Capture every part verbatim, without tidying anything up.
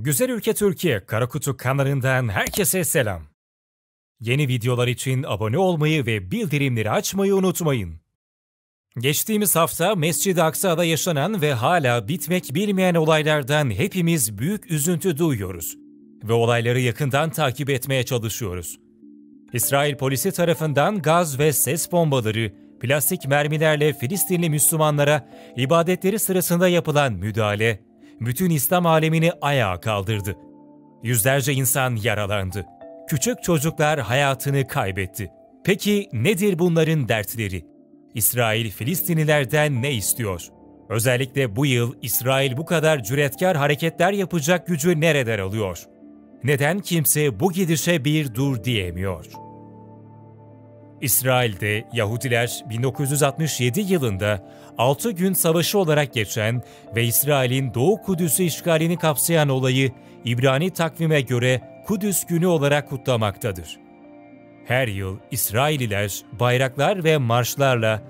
Güzel ülke Türkiye Karakutu kanalından herkese selam. Yeni videolar için abone olmayı ve bildirimleri açmayı unutmayın. Geçtiğimiz hafta Mescid-i Aksa'da yaşanan ve hala bitmek bilmeyen olaylardan hepimiz büyük üzüntü duyuyoruz ve olayları yakından takip etmeye çalışıyoruz. İsrail polisi tarafından gaz ve ses bombaları, plastik mermilerle Filistinli Müslümanlara ibadetleri sırasında yapılan müdahale, bütün İslam alemini ayağa kaldırdı. Yüzlerce insan yaralandı. Küçük çocuklar hayatını kaybetti. Peki nedir bunların dertleri? İsrail Filistinlilerden ne istiyor? Özellikle bu yıl İsrail bu kadar cüretkar hareketler yapacak gücü nereden alıyor? Neden kimse bu gidişe bir dur diyemiyor? İsrail'de Yahudiler bin dokuz yüz altmış yedi yılında altı gün savaşı olarak geçen ve İsrail'in Doğu Kudüs'ü işgalini kapsayan olayı İbrani takvime göre Kudüs günü olarak kutlamaktadır. Her yıl İsrailliler bayraklar ve marşlarla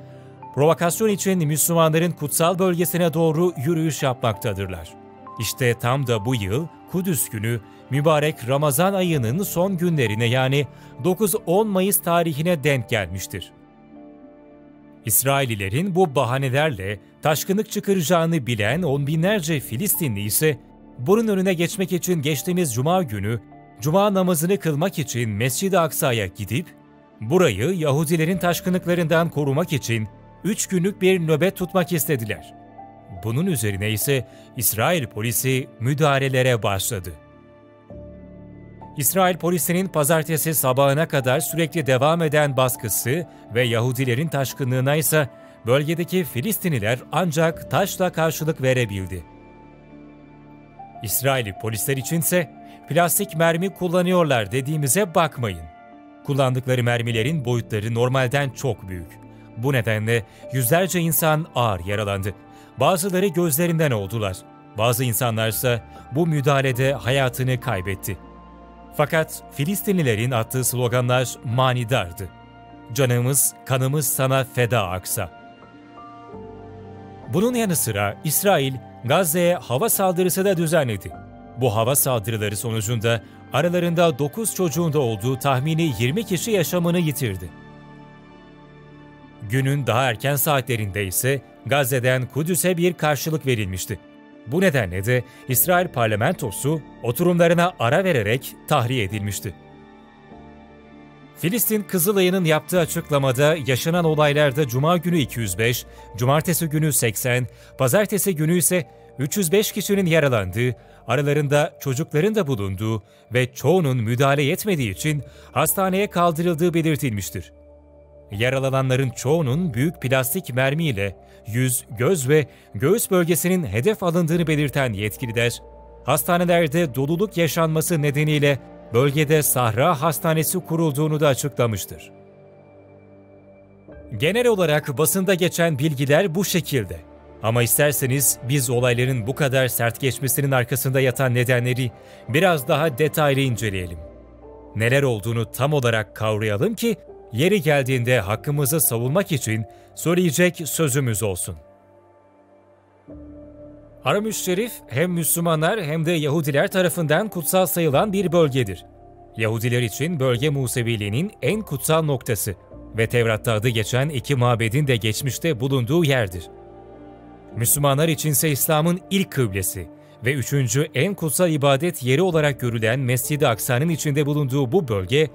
provokasyon için Müslümanların kutsal bölgesine doğru yürüyüş yapmaktadırlar. İşte tam da bu yıl Kudüs günü mübarek Ramazan ayının son günlerine yani dokuz on Mayıs tarihine denk gelmiştir. İsraillilerin bu bahanelerle taşkınlık çıkaracağını bilen on binlerce Filistinli ise bunun önüne geçmek için geçtiğimiz Cuma günü Cuma namazını kılmak için Mescid-i Aksa'ya gidip burayı Yahudilerin taşkınlıklarından korumak için üç günlük bir nöbet tutmak istediler. Bunun üzerine ise İsrail polisi müdahalelere başladı. İsrail polisinin pazartesi sabahına kadar sürekli devam eden baskısı ve Yahudilerin taşkınlığına ise bölgedeki Filistinliler ancak taşla karşılık verebildi. İsrail polisler içinse plastik mermi kullanıyorlar dediğimize bakmayın. Kullandıkları mermilerin boyutları normalden çok büyük. Bu nedenle yüzlerce insan ağır yaralandı. Bazıları gözlerinden oldular. Bazı insanlarsa bu müdahalede hayatını kaybetti. Fakat Filistinlilerin attığı sloganlar manidardı. Canımız, kanımız sana feda Aksa. Bunun yanı sıra İsrail, Gazze'ye hava saldırısı da düzenledi. Bu hava saldırıları sonucunda aralarında dokuz çocuğun da olduğu tahmini yirmi kişi yaşamını yitirdi. Günün daha erken saatlerinde ise Gazze'den Kudüs'e bir karşılık verilmişti. Bu nedenle de İsrail parlamentosu oturumlarına ara vererek tahliye edilmişti. Filistin Kızılay'ın yaptığı açıklamada yaşanan olaylarda Cuma günü iki yüz beş, Cumartesi günü seksen, Pazartesi günü ise üç yüz beş kişinin yaralandığı, aralarında çocukların da bulunduğu ve çoğunun müdahale yetmediği için hastaneye kaldırıldığı belirtilmiştir. Yaralananların çoğunun büyük plastik mermiyle yüz, göz ve göğüs bölgesinin hedef alındığını belirten yetkililer, hastanelerde doluluk yaşanması nedeniyle bölgede Sahra Hastanesi kurulduğunu da açıklamıştır. Genel olarak basında geçen bilgiler bu şekilde. Ama isterseniz biz olayların bu kadar sert geçmesinin arkasında yatan nedenleri biraz daha detaylı inceleyelim. Neler olduğunu tam olarak kavrayalım ki yeri geldiğinde hakkımızı savunmak için söyleyecek sözümüz olsun. Harem-i Şerif hem Müslümanlar hem de Yahudiler tarafından kutsal sayılan bir bölgedir. Yahudiler için bölge Museviliğinin en kutsal noktası ve Tevrat'ta adı geçen iki mabedin de geçmişte bulunduğu yerdir. Müslümanlar içinse İslam'ın ilk kıblesi ve üçüncü en kutsal ibadet yeri olarak görülen Mescid-i Aksa'nın içinde bulunduğu bu bölge,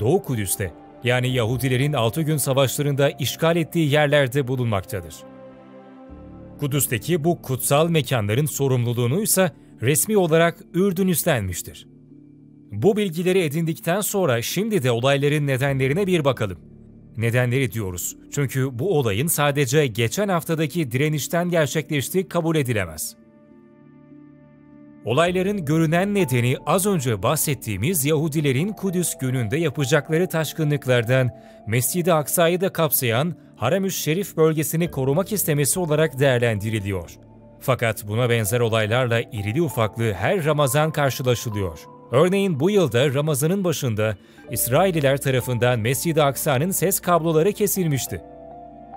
Doğu Kudüs'te, yani Yahudilerin altı gün savaşlarında işgal ettiği yerlerde bulunmaktadır. Kudüs'teki bu kutsal mekanların sorumluluğunu ise resmi olarak Ürdün üstlenmiştir. Bu bilgileri edindikten sonra şimdi de olayların nedenlerine bir bakalım. Nedenleri diyoruz çünkü bu olayın sadece geçen haftadaki direnişten gerçekleştiği kabul edilemez. Olayların görünen nedeni az önce bahsettiğimiz Yahudilerin Kudüs gününde yapacakları taşkınlıklardan Mescid-i Aksa'yı da kapsayan Harem-i Şerif bölgesini korumak istemesi olarak değerlendiriliyor. Fakat buna benzer olaylarla irili ufaklı her Ramazan karşılaşılıyor. Örneğin bu yılda Ramazan'ın başında İsrailliler tarafından Mescid-i Aksa'nın ses kabloları kesilmişti.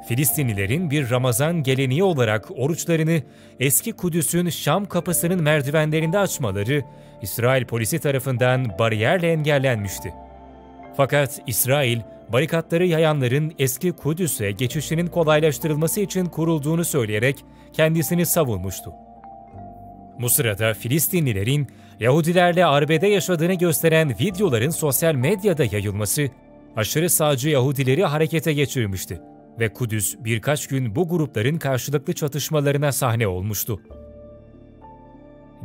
Filistinlilerin bir Ramazan geleneği olarak oruçlarını eski Kudüs'ün Şam kapısının merdivenlerinde açmaları İsrail polisi tarafından bariyerle engellenmişti. Fakat İsrail, barikatları yayanların eski Kudüs'e geçişinin kolaylaştırılması için kurulduğunu söyleyerek kendisini savunmuştu. Bu sırada Filistinlilerin Yahudilerle arbede yaşadığını gösteren videoların sosyal medyada yayılması, aşırı sağcı Yahudileri harekete geçirmişti ve Kudüs birkaç gün bu grupların karşılıklı çatışmalarına sahne olmuştu.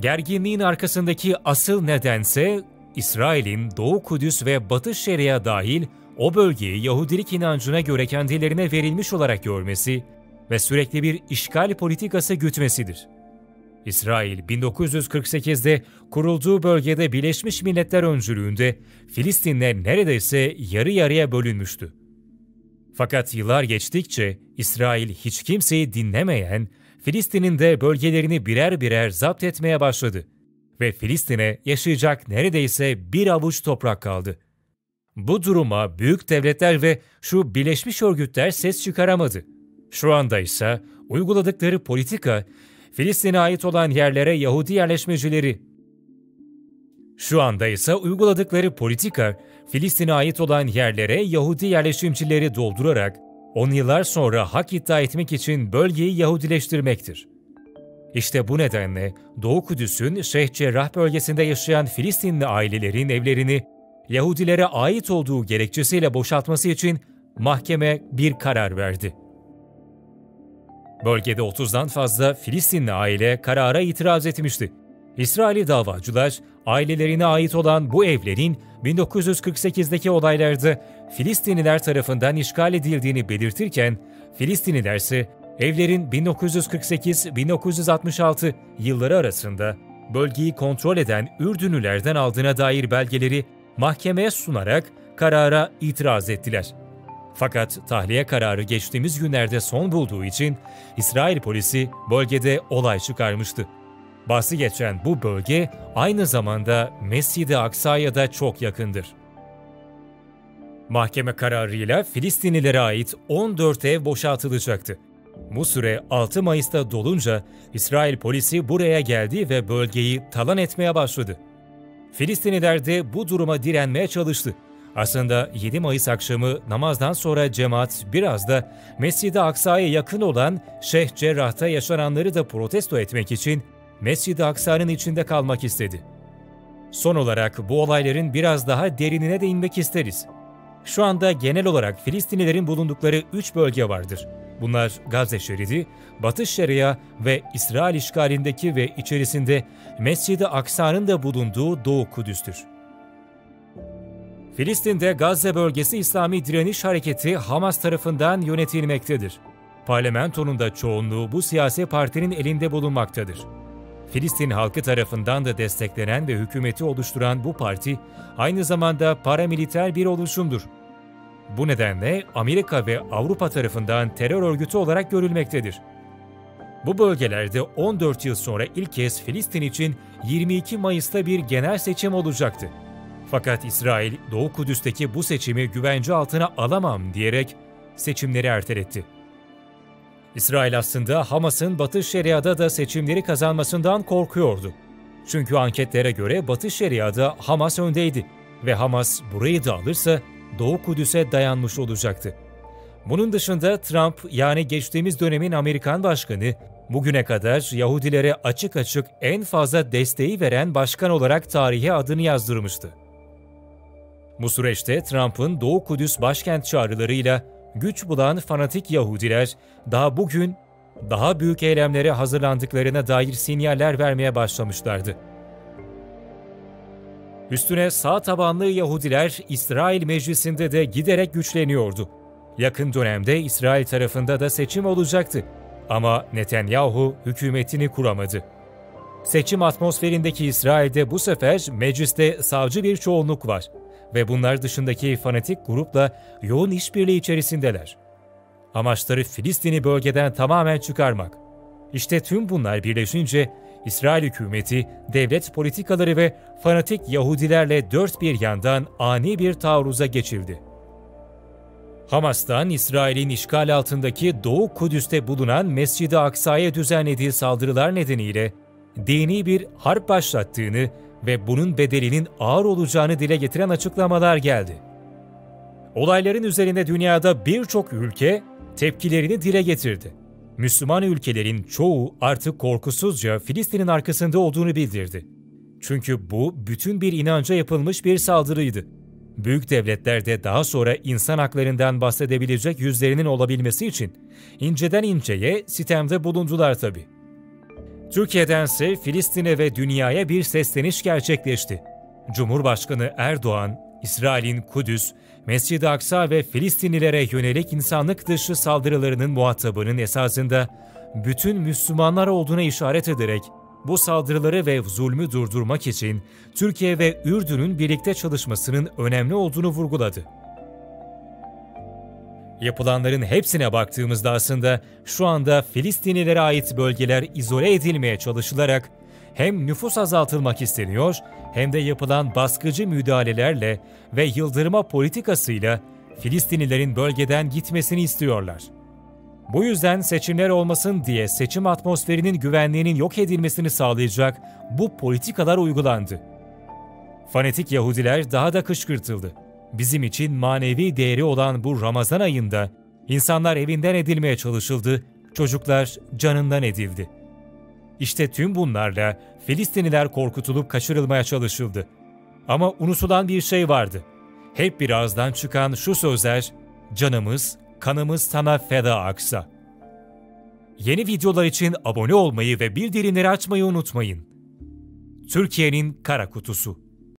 Gerginliğin arkasındaki asıl nedense, İsrail'in Doğu Kudüs ve Batı Şeria dahil o bölgeyi Yahudilik inancına göre kendilerine verilmiş olarak görmesi ve sürekli bir işgal politikası gütmesidir. İsrail, bin dokuz yüz kırk sekiz'de kurulduğu bölgede Birleşmiş Milletler öncülüğünde Filistin'le neredeyse yarı yarıya bölünmüştü. Fakat yıllar geçtikçe İsrail hiç kimseyi dinlemeyen, Filistin'in de bölgelerini birer birer zapt etmeye başladı ve Filistin'e yaşayacak neredeyse bir avuç toprak kaldı. Bu duruma büyük devletler ve şu birleşmiş örgütler ses çıkaramadı. Şu anda ise uyguladıkları politika, Filistin'e ait olan yerlere Yahudi yerleşmecileri. Şu anda ise uyguladıkları politika, Filistin'e ait olan yerlere Yahudi yerleşimcileri doldurarak, on yıllar sonra hak iddia etmek için bölgeyi Yahudileştirmektir. İşte bu nedenle Doğu Kudüs'ün Şeyh Cerrah bölgesinde yaşayan Filistinli ailelerin evlerini Yahudilere ait olduğu gerekçesiyle boşaltması için mahkeme bir karar verdi. Bölgede otuz'dan fazla Filistinli aile karara itiraz etmişti. İsraili davacılar, ailelerine ait olan bu evlerin bin dokuz yüz kırk sekiz'deki olaylarda Filistinliler tarafından işgal edildiğini belirtirken, Filistinliler ise evlerin bin dokuz yüz kırk sekiz bin dokuz yüz altmış altı yılları arasında bölgeyi kontrol eden Ürdünlülerden aldığına dair belgeleri mahkemeye sunarak karara itiraz ettiler. Fakat tahliye kararı geçtiğimiz günlerde son bulduğu için İsrail polisi bölgede olay çıkarmıştı. Bahsi geçen bu bölge aynı zamanda Mescid-i Aksa'ya da çok yakındır. Mahkeme kararıyla Filistinlilere ait on dört ev boşaltılacaktı. Bu süre altı Mayıs'ta dolunca İsrail polisi buraya geldi ve bölgeyi talan etmeye başladı. Filistinliler de bu duruma direnmeye çalıştı. Aslında yedi Mayıs akşamı namazdan sonra cemaat biraz da Mescid-i Aksa'ya yakın olan Şeyh Cerrah'ta yaşananları da protesto etmek için Mescid-i Aksa'nın içinde kalmak istedi. Son olarak bu olayların biraz daha derinine de inmek isteriz. Şu anda genel olarak Filistinlilerin bulundukları üç bölge vardır. Bunlar Gazze Şeridi, Batı Şeria ve İsrail işgalindeki ve içerisinde Mescid-i Aksa'nın da bulunduğu Doğu Kudüs'tür. Filistin'de Gazze bölgesi İslami direniş hareketi Hamas tarafından yönetilmektedir. Parlamentonun da çoğunluğu bu siyasi partinin elinde bulunmaktadır. Filistin halkı tarafından da desteklenen ve hükümeti oluşturan bu parti aynı zamanda paramiliter bir oluşumdur. Bu nedenle Amerika ve Avrupa tarafından terör örgütü olarak görülmektedir. Bu bölgelerde on dört yıl sonra ilk kez Filistin için yirmi iki Mayıs'ta bir genel seçim olacaktı. Fakat İsrail, Doğu Kudüs'teki bu seçimi güvence altına alamam diyerek seçimleri erteletti. İsrail aslında Hamas'ın Batı Şeria'da da seçimleri kazanmasından korkuyordu. Çünkü anketlere göre Batı Şeria'da Hamas öndeydi ve Hamas burayı da alırsa Doğu Kudüs'e dayanmış olacaktı. Bunun dışında Trump, yani geçtiğimiz dönemin Amerikan başkanı, bugüne kadar Yahudilere açık açık en fazla desteği veren başkan olarak tarihe adını yazdırmıştı. Bu süreçte Trump'ın Doğu Kudüs başkent çağrılarıyla güç bulan fanatik Yahudiler daha bugün daha büyük eylemlere hazırlandıklarına dair sinyaller vermeye başlamışlardı. Üstüne sağ tabanlı Yahudiler İsrail meclisinde de giderek güçleniyordu. Yakın dönemde İsrail tarafında da seçim olacaktı ama Netanyahu hükümetini kuramadı. Seçim atmosferindeki İsrail'de bu sefer mecliste sağcı bir çoğunluk var ve bunlar dışındaki fanatik grupla yoğun işbirliği içerisindeler. Amaçları Filistin'i bölgeden tamamen çıkarmak. İşte tüm bunlar birleşince İsrail hükümeti, devlet politikaları ve fanatik Yahudilerle dört bir yandan ani bir taarruza geçildi. Hamas'tan İsrail'in işgal altındaki Doğu Kudüs'te bulunan Mescid-i Aksa'ya düzenlediği saldırılar nedeniyle dini bir harp başlattığını ve bunun bedelinin ağır olacağını dile getiren açıklamalar geldi. Olayların üzerine dünyada birçok ülke tepkilerini dile getirdi. Müslüman ülkelerin çoğu artık korkusuzca Filistin'in arkasında olduğunu bildirdi. Çünkü bu bütün bir inanca yapılmış bir saldırıydı. Büyük devletler de daha sonra insan haklarından bahsedebilecek yüzlerinin olabilmesi için inceden inceye sitemde bulundular tabii. Türkiye'dense Filistin'e ve dünyaya bir sesleniş gerçekleşti. Cumhurbaşkanı Erdoğan, İsrail'in Kudüs, Mescid-i Aksa ve Filistinlilere yönelik insanlık dışı saldırılarının muhatabının esasında bütün Müslümanlar olduğuna işaret ederek, bu saldırıları ve zulmü durdurmak için Türkiye ve Ürdün'ün birlikte çalışmasının önemli olduğunu vurguladı. Yapılanların hepsine baktığımızda aslında şu anda Filistinlilere ait bölgeler izole edilmeye çalışılarak hem nüfus azaltılmak isteniyor hem de yapılan baskıcı müdahalelerle ve yıldırma politikasıyla Filistinlilerin bölgeden gitmesini istiyorlar. Bu yüzden seçimler olmasın diye seçim atmosferinin güvenliğinin yok edilmesini sağlayacak bu politikalar uygulandı. Fanatik Yahudiler daha da kışkırtıldı. Bizim için manevi değeri olan bu Ramazan ayında insanlar evinden edilmeye çalışıldı, çocuklar canından edildi. İşte tüm bunlarla Filistinliler korkutulup kaçırılmaya çalışıldı. Ama unutulan bir şey vardı. Hep bir ağızdan çıkan şu sözler, canımız, kanımız sana feda Aksa. Yeni videolar için abone olmayı ve bildirimleri açmayı unutmayın. Türkiye'nin Karakutu'su.